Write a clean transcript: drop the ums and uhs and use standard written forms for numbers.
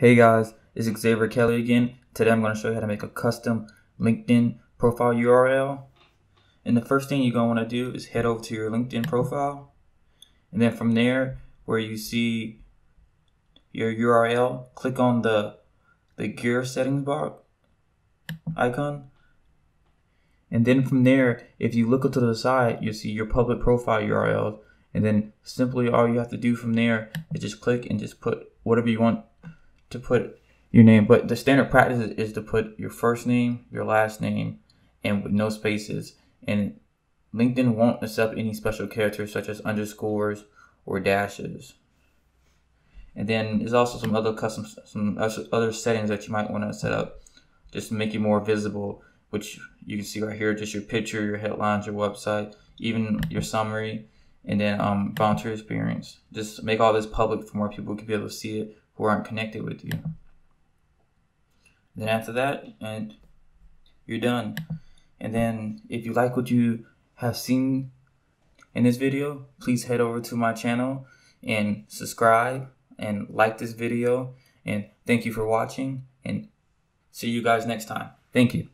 Hey guys, it's Xavier Kelly again. Today I'm going to show you how to make a custom LinkedIn profile URL. And the first thing you're going to want to do is head over to your LinkedIn profile. And then from there, where you see your URL, click on the gear settings bar icon. And then from there, if you look to the side, you'll see your public profile URL. And then simply all you have to do from there is just click and just put whatever you want to put your name, but the standard practice is to put your first name, your last name, and with no spaces. And LinkedIn won't accept any special characters such as underscores or dashes. And then there's also some other settings that you might want to set up just to make you more visible, which you can see right here, just your picture, your headlines, your website, even your summary, and then volunteer experience. Just make all this public for more people to be able to see it who aren't connected with you. Then after that, and you're done. And then if you like what you have seen in this video, please head over to my channel and subscribe and like this video. And thank you for watching, and see you guys next time. Thank you.